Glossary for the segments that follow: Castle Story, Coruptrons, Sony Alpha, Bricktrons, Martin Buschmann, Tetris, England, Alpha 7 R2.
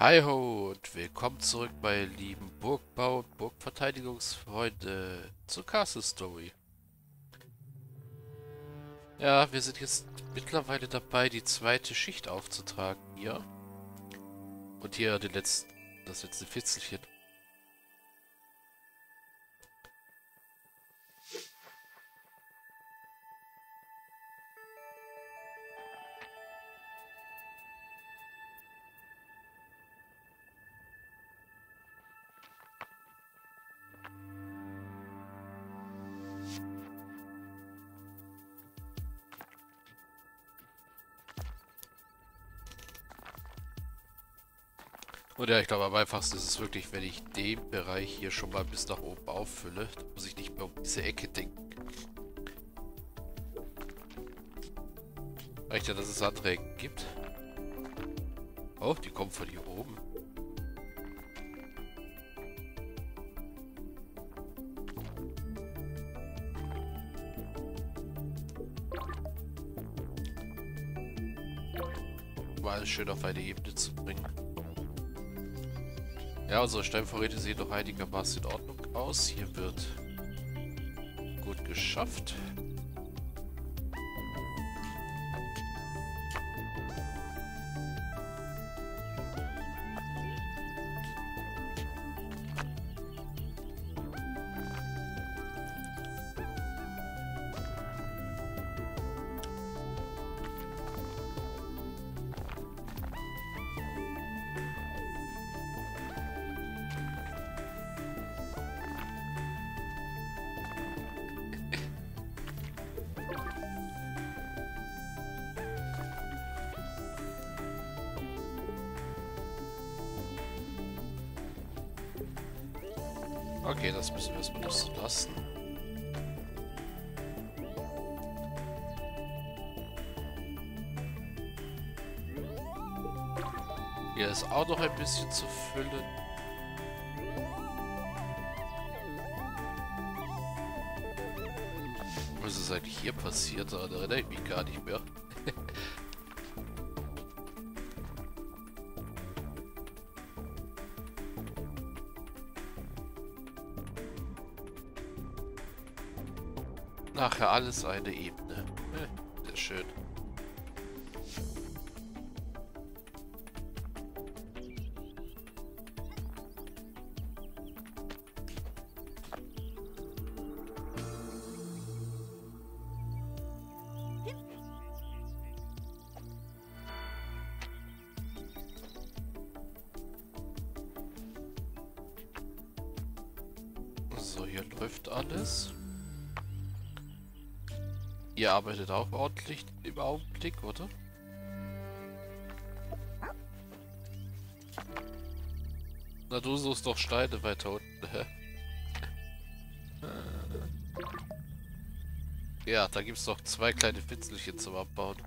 Hi ho und willkommen zurück, meine lieben Burgbau- und Burgverteidigungsfreunde, zu Castle Story. Ja, wir sind jetzt mittlerweile dabei, die zweite Schicht aufzutragen hier. Und hier den letzten, das letzte Fitzelchen. Und ja, ich glaube, am einfachsten ist es wirklich, wenn ich den Bereich hier schon mal bis nach oben auffülle. Da muss ich nicht mehr um diese Ecke denken. Reicht ja, dass es andere Ecken gibt. Oh, die kommen von hier oben. Um alles schön auf eine Ebene zu bringen. Ja, unsere Steinvorräte sehen doch einigermaßen in Ordnung aus. Hier wird gut geschafft. Okay, das müssen wir erstmal noch so lassen. Hier ist auch noch ein bisschen zu füllen. Was ist eigentlich hier passiert? Da erinnere ich mich gar nicht mehr. Nachher alles eine Ebene. Sehr schön. So, hier läuft alles. Ihr arbeitet auch ordentlich im Augenblick, oder? Na, du suchst doch Steine weiter unten. Ja, da gibt's noch zwei kleine Fitzelchen zum Abbauen.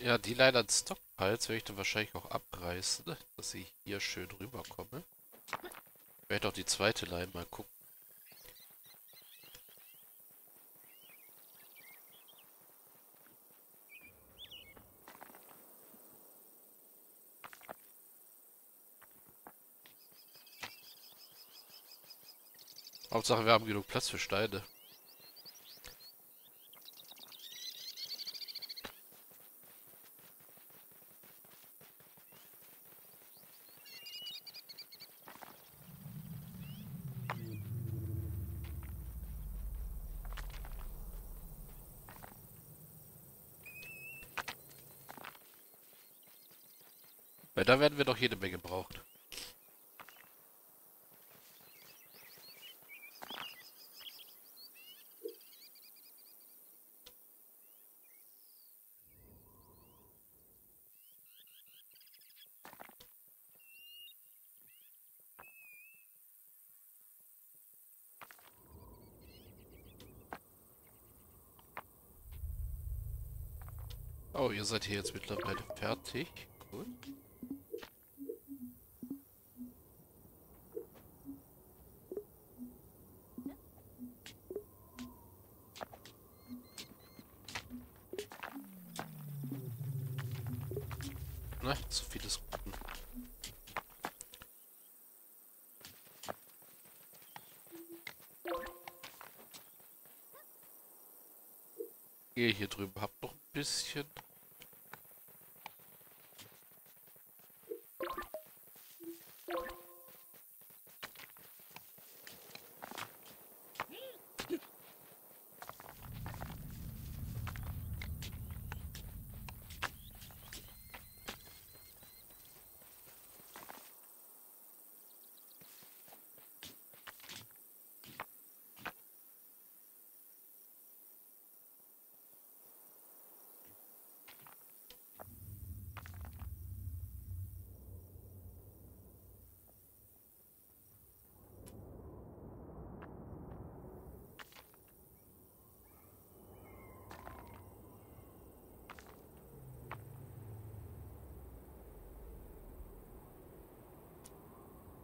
Ja, die Leine an Stockpiles werde ich dann wahrscheinlich auch abreißen, dass ich hier schön rüberkomme. Ich werde auch die zweite Leine mal gucken. Hauptsache, wir haben genug Platz für Steine. Weil da werden wir doch jede Menge gebraucht. Oh, ihr seid hier jetzt mittlerweile fertig. Gut. Na, zu vieles Guten. Gehe hier drüben, habt noch ein bisschen.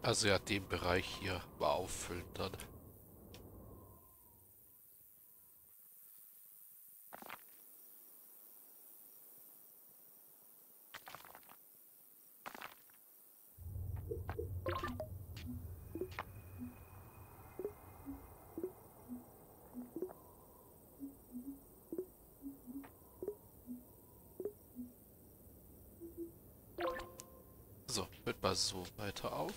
Also ja, den Bereich hier mal auffüllen dann. So, hört mal so weiter auf.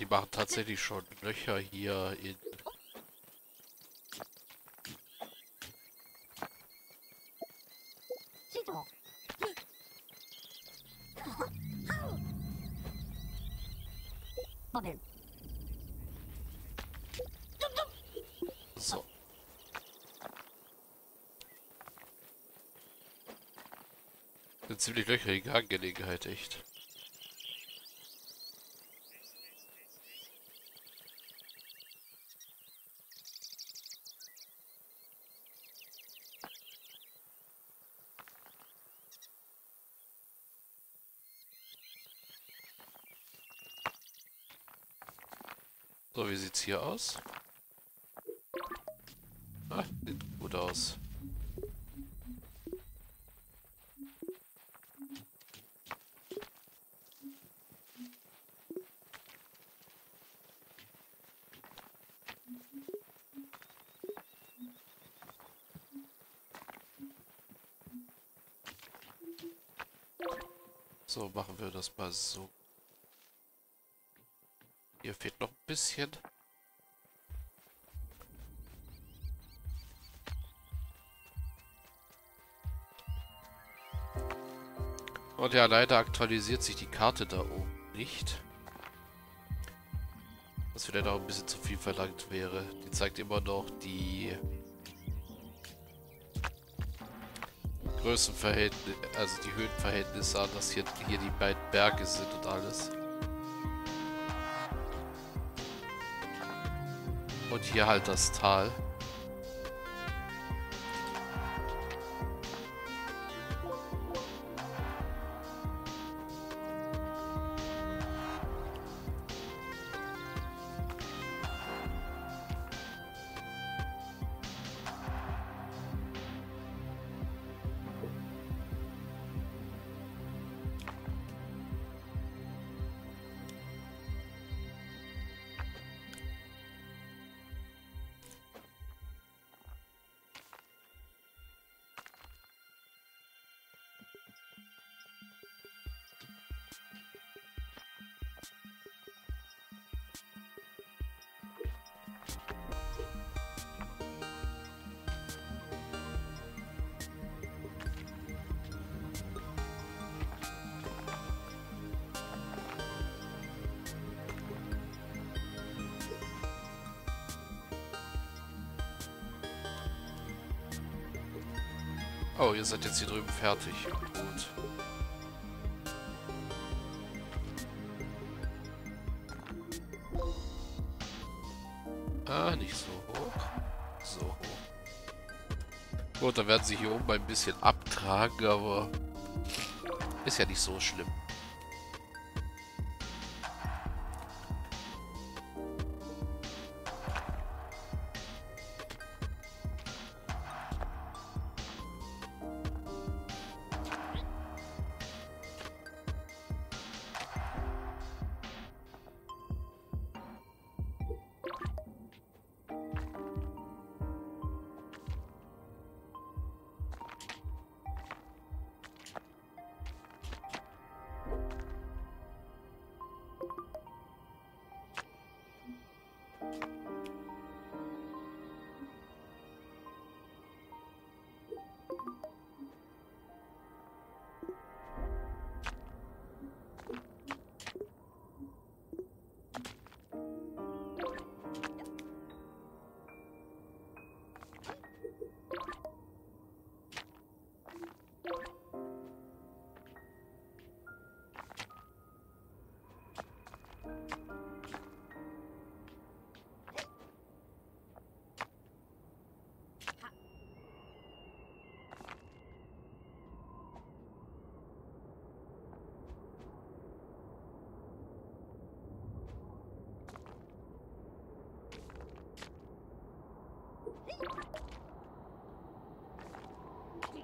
Die machen tatsächlich schon Löcher hier in... So. Eine ziemlich löcherige Angelegenheit, echt. So, wie sieht's hier aus? Ah, sieht gut aus. So, machen wir das mal so. Hier fehlt noch ein bisschen. Und ja, leider aktualisiert sich die Karte da oben nicht. Was vielleicht auch ein bisschen zu viel verlangt wäre. Die zeigt immer noch die Größenverhältnisse, also die Höhenverhältnisse an, dass hier die beiden Berge sind und alles. Und hier halt das Tal. Oh, ihr seid jetzt hier drüben fertig. Gut. Ah, nicht so hoch. So hoch. Gut, dann werden sie hier oben ein bisschen abtragen, aber ist ja nicht so schlimm.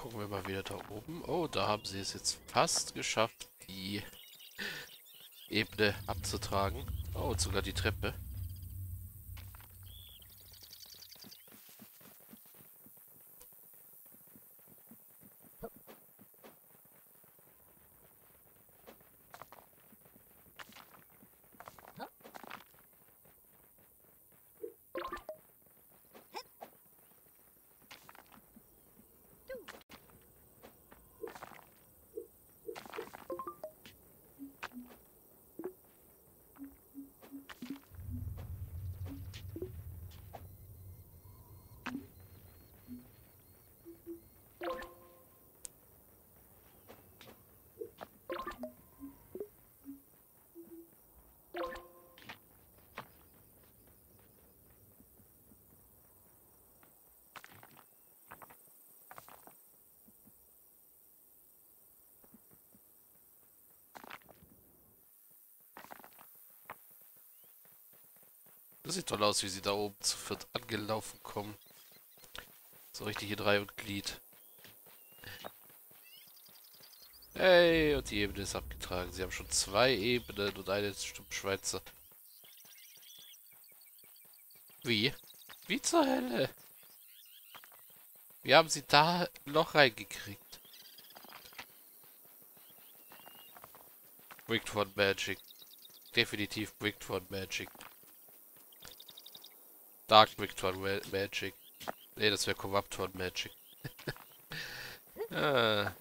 Gucken wir mal wieder da oben. Oh, da haben sie es jetzt fast geschafft, die Ebene abzutragen. Oh, und sogar die Treppe. Das sieht toll aus, wie sie da oben zu viert angelaufen kommen. So richtig in Reihe und Glied. Hey, und die Ebene ist abgetragen. Sie haben schon zwei Ebenen und eine ist bestimmt Schweizer. Wie? Wie zur Hölle? Wie haben sie da ein Loch reingekriegt? Bricked von Magic. Definitiv Bricked von Magic. Dark Victron Magic. Ne, das wäre Corruptron Magic. Ah.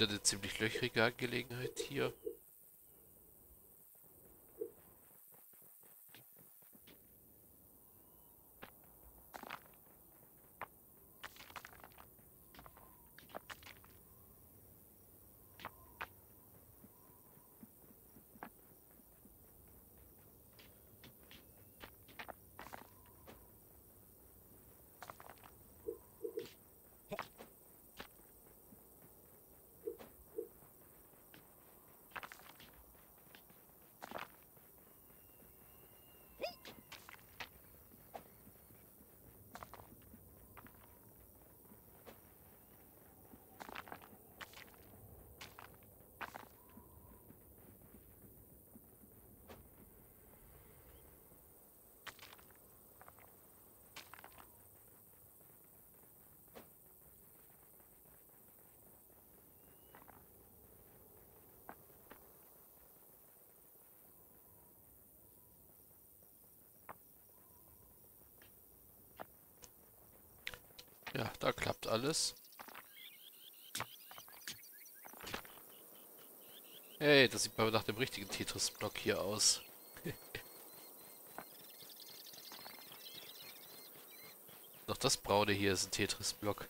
wieder eine ziemlich löchrige Angelegenheit hier. Ja, da klappt alles. Hey, das sieht mal nach dem richtigen Tetris-Block hier aus. Doch das Braune hier ist ein Tetris-Block.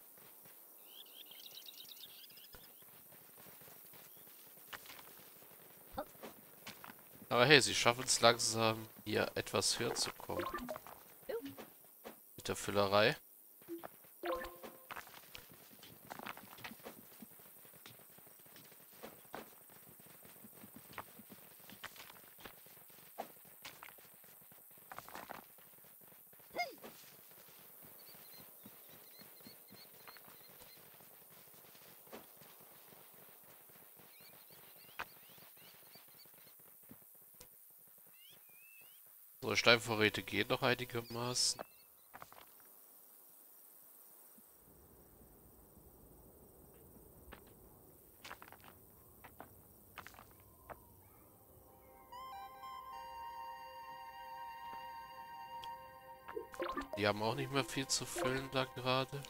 Aber hey, sie schaffen es langsam, hier etwas höher zu kommen. Mit der Füllerei. So, Steinvorräte gehen noch einigermaßen. Die haben auch nicht mehr viel zu füllen da gerade.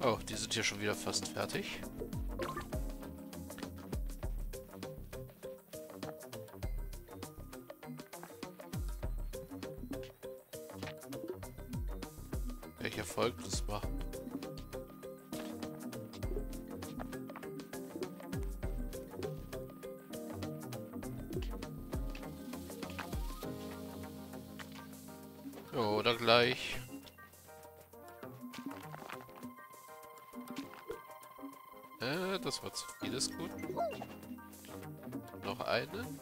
Oh, die sind hier schon wieder fast fertig. Kann ich ja Folgendes machen. Oder gleich. Das war zu vieles gut. Noch eine.